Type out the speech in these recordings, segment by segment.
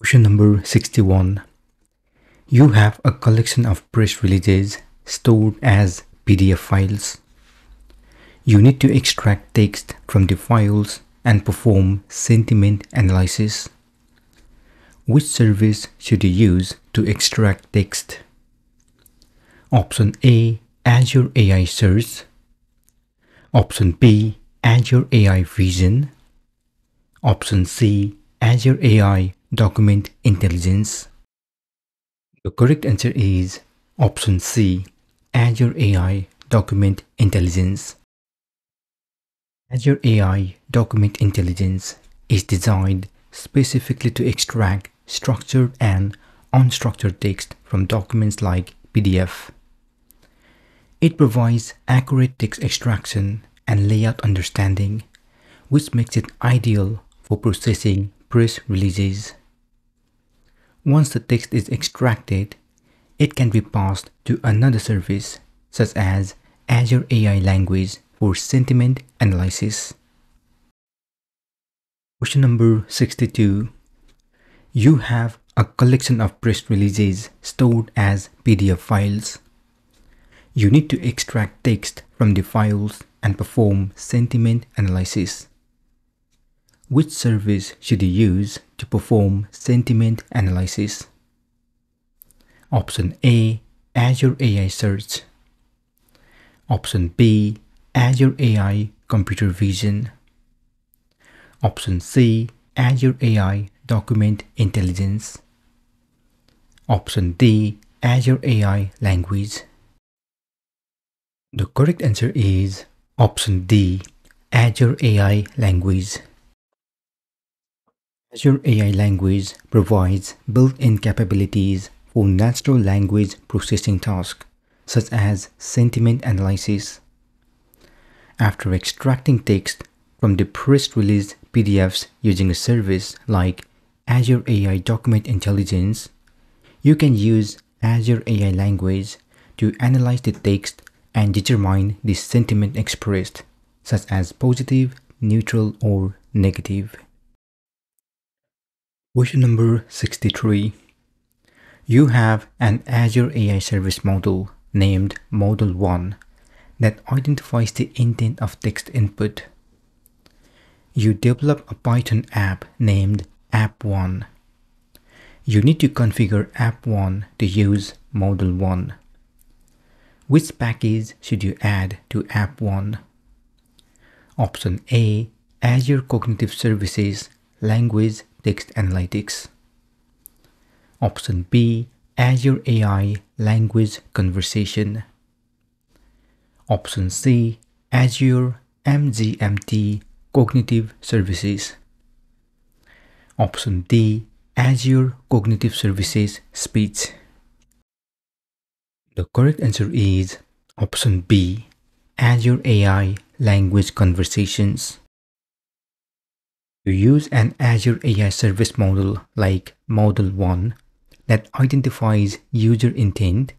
Question number 61. You have a collection of press releases stored as PDF files. You need to extract text from the files and perform sentiment analysis. Which service should you use to extract text? Option A, Azure AI Search. Option B, Azure AI Vision. Option C, Azure AI Document Intelligence. The correct answer is option C, Azure AI Document Intelligence. Azure AI Document Intelligence is designed specifically to extract structured and unstructured text from documents like PDF. It provides accurate text extraction and layout understanding, which makes it ideal for processing press releases. Once the text is extracted, it can be passed to another service such as Azure AI Language for sentiment analysis. Question number 62. You have a collection of press releases stored as PDF files. You need to extract text from the files and perform sentiment analysis. Which service should you use to perform sentiment analysis? Option A, Azure AI Search. Option B, Azure AI Computer Vision. Option C, Azure AI Document Intelligence. Option D, Azure AI Language. The correct answer is option D, Azure AI Language. Azure AI Language provides built-in capabilities for natural language processing tasks, such as sentiment analysis. After extracting text from the press release PDFs using a service like Azure AI Document Intelligence, you can use Azure AI Language to analyze the text and determine the sentiment expressed, such as positive, neutral, or negative. Question number 63. You have an Azure AI service model named Model 1 that identifies the intent of text input. You develop a Python app named App 1. You need to configure App 1 to use Model 1. Which package should you add to App 1? Option A, Azure Cognitive Services, Language, Text Analytics. Option B, Azure AI Language Conversation. Option C, Azure MGMT Cognitive Services. Option D, Azure Cognitive Services Speech. The correct answer is option B, Azure AI Language Conversations. To use an Azure AI service model like Model 1 that identifies user intent,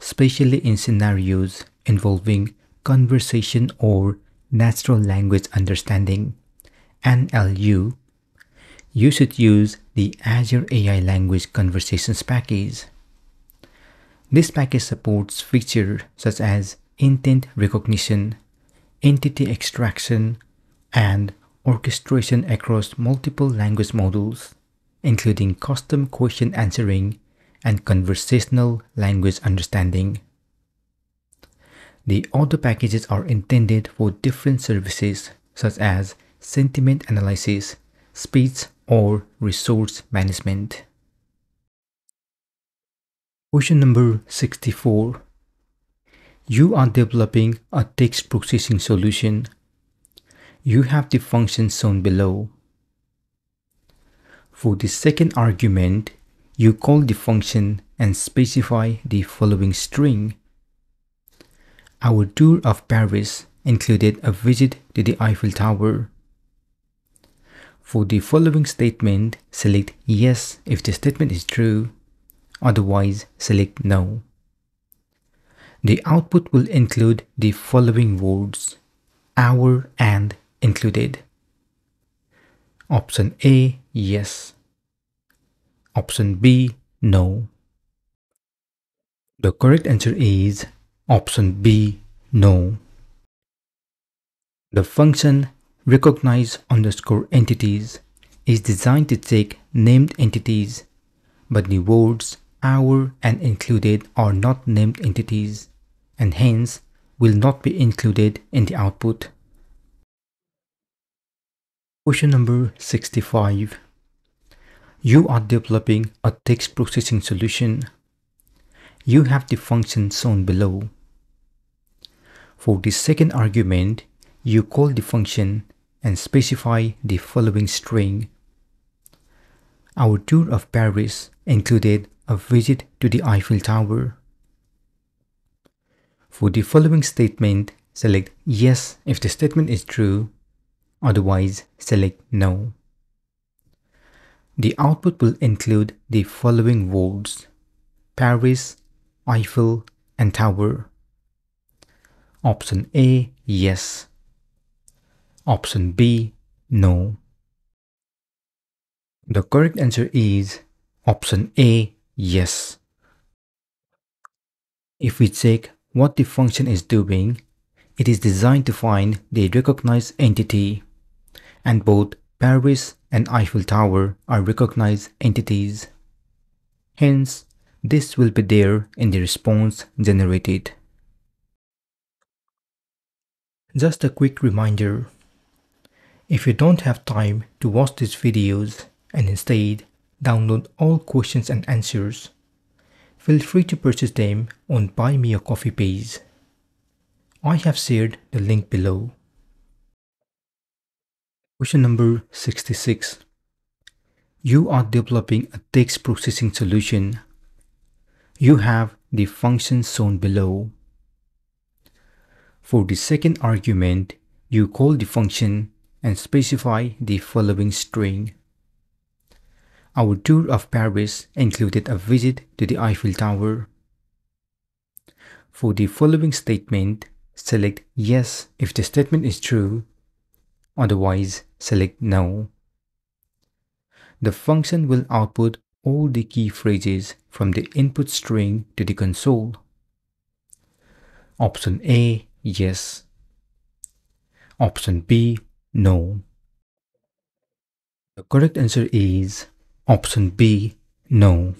especially in scenarios involving conversation or natural language understanding, NLU, you should use the Azure AI Language Conversations package. This package supports features such as intent recognition, entity extraction, and orchestration across multiple language models, including custom question answering and conversational language understanding. The other packages are intended for different services such as sentiment analysis, speech, or resource management. Question number 64. You are developing a text processing solution. You have the functions shown below. For the second argument, you call the function and specify the following string. Our tour of Paris included a visit to the Eiffel Tower. For the following statement, select yes if the statement is true, otherwise select no. The output will include the following words, our and included. Option A, yes. Option B, no. The correct answer is option B, no. The function recognize_entities is designed to take named entities, but the words "our" and "included" are not named entities and hence will not be included in the output. Question number 65. You are developing a text processing solution. You have the function shown below. For the second argument, you call the function and specify the following string. Our tour of Paris included a visit to the Eiffel Tower. For the following statement, select yes if the statement is true, otherwise select no. The output will include the following words: Paris, Eiffel, and Tower. Option A, yes. Option B, no. The correct answer is option A, yes. If we check what the function is doing, it is designed to find the recognized entity, and both Paris and Eiffel Tower are recognized entities. Hence, this will be there in the response generated. Just a quick reminder, if you don't have time to watch these videos and instead download all questions and answers, feel free to purchase them on Buy Me a Coffee page. I have shared the link below. Question number 66. You are developing a text processing solution. You have the function shown below. For the second argument, you call the function and specify the following string. Our tour of Paris included a visit to the Eiffel Tower. For the following statement, select yes if the statement is true, otherwise select no. The function will output all the key phrases from the input string to the console. Option A, yes. Option B, no. The correct answer is option B, no.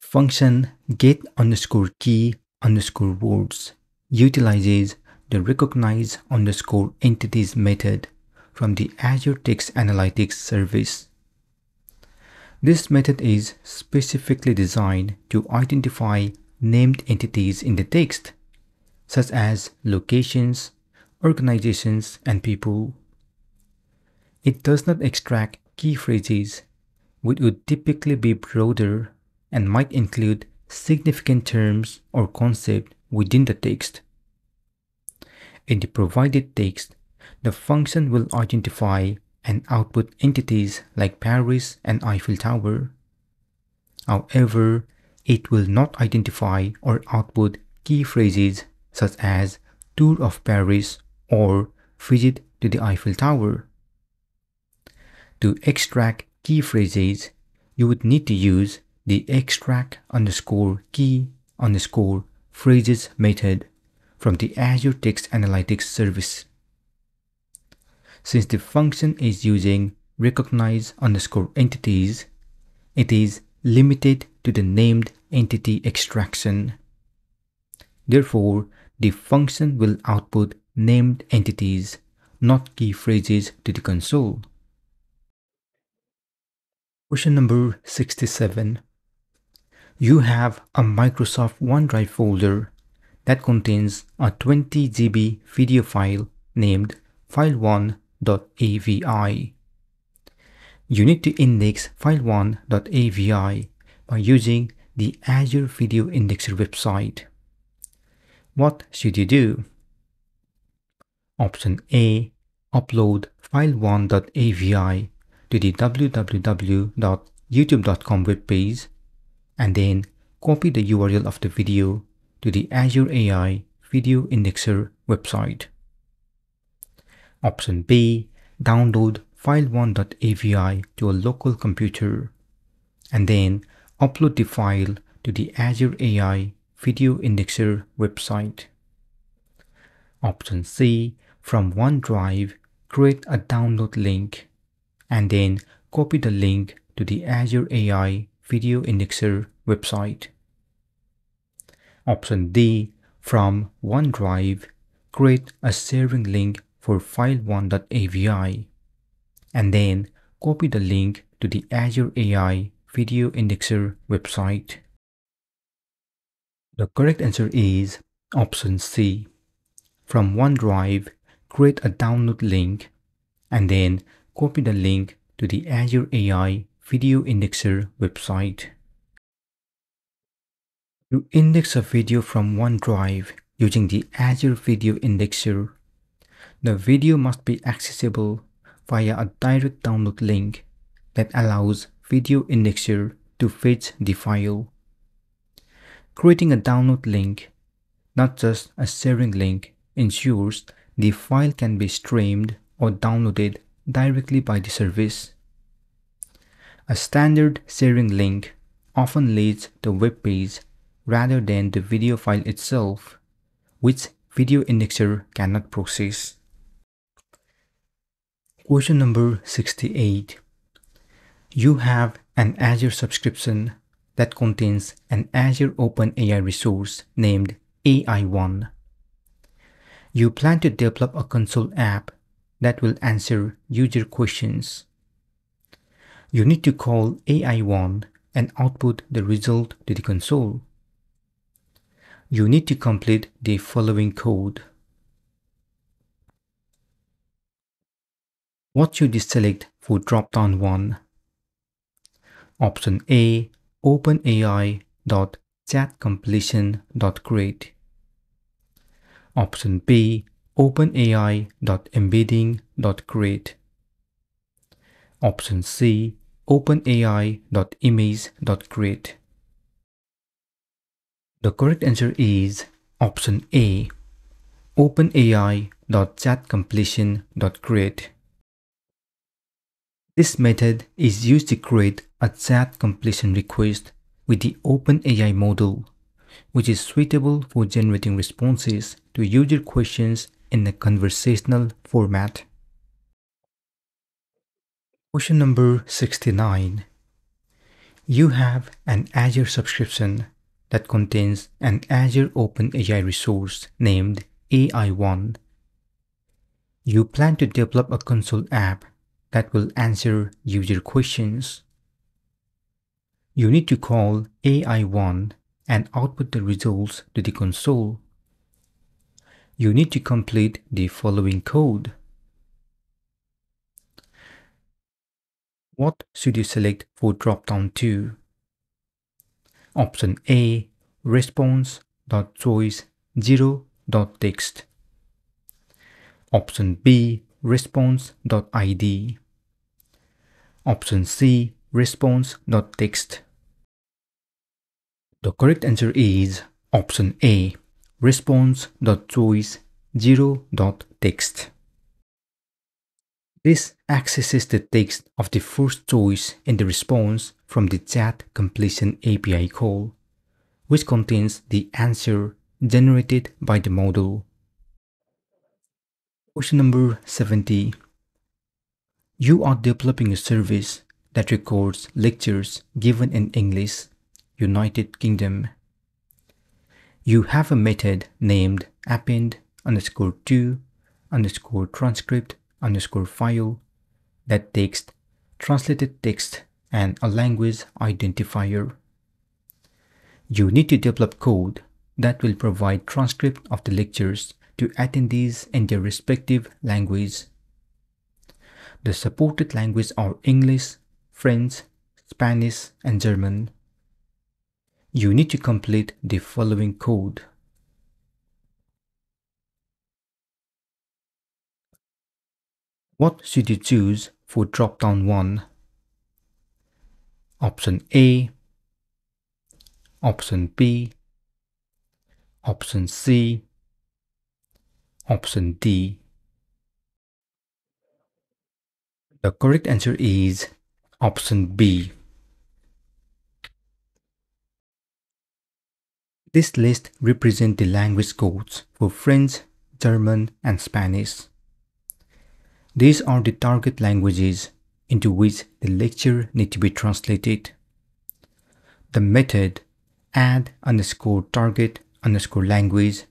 Function get_key_words utilizes the recognize_entities method from the Azure Text Analytics service. This method is specifically designed to identify named entities in the text, such as locations, organizations, and people. It does not extract key phrases, which would typically be broader and might include significant terms or concepts within the text. In the provided text, the function will identify and output entities like Paris and Eiffel Tower. However, it will not identify or output key phrases such as tour of Paris or visit to the Eiffel Tower. To extract key phrases, you would need to use the extract_key_phrases method from the Azure Text Analytics service. Since the function is using recognize_entities, it is limited to the named entity extraction. Therefore, the function will output named entities, not key phrases, to the console. Question number 67. You have a Microsoft OneDrive folder that contains a 20 GB video file named file1.avi. You need to index file1.avi by using the Azure Video Indexer website. What should you do? Option A, upload file1.avi to the www.youtube.com webpage and then copy the URL of the video to the Azure AI Video Indexer website. Option B, download file1.avi to a local computer, and then upload the file to the Azure AI Video Indexer website. Option C, from OneDrive, create a download link, and then copy the link to the Azure AI Video Indexer website. Option D, from OneDrive, create a sharing link for file1.avi, and then copy the link to the Azure AI Video Indexer website. The correct answer is option C. From OneDrive, create a download link, and then copy the link to the Azure AI Video Indexer website. To index a video from OneDrive using the Azure Video Indexer, the video must be accessible via a direct download link that allows Video Indexer to fetch the file. Creating a download link, not just a sharing link, ensures the file can be streamed or downloaded directly by the service. A standard sharing link often leads to the web page rather than the video file itself, which Video Indexer cannot process. Question number 68. You have an Azure subscription that contains an Azure OpenAI resource named AI1. You plan to develop a console app that will answer user questions. You need to call AI1 and output the result to the console. You need to complete the following code. What should you select for drop-down 1? Option A, OpenAI.chatCompletion.create. Option B, OpenAI.embedding.create. Option C, OpenAI.image.create. The correct answer is option A, OpenAI.chatCompletion.create. This method is used to create a chat completion request with the OpenAI model, which is suitable for generating responses to user questions in a conversational format. Question number 69. You have an Azure subscription that contains an Azure OpenAI resource named AI1. You plan to develop a console app that will answer user questions. You need to call AI1 and output the results to the console. You need to complete the following code. What should you select for drop-down 2? Option A, response.choice0.text. Option B, response.id. Option C, response.text. The correct answer is option A, response.choice0.text. This accesses the text of the first choice in the response from the chat completion API call, which contains the answer generated by the model. Question number 70. You are developing a service that records lectures given in English, United Kingdom. You have a method named append_to_transcript_file that takes translated text and a language identifier. You need to develop code that will provide transcript of the lectures to attendees in their respective language. The supported languages are English, French, Spanish, and German. You need to complete the following code. What should you choose for drop-down 1? Option A, Option B, Option C, Option D. The correct answer is option B. This list represents the language codes for French, German, and Spanish. These are the target languages into which the lecture needs to be translated. The method add_target_language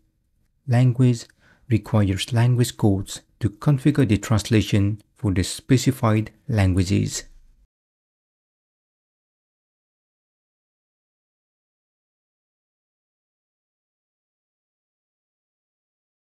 requires language codes to configure the translation for the specified languages.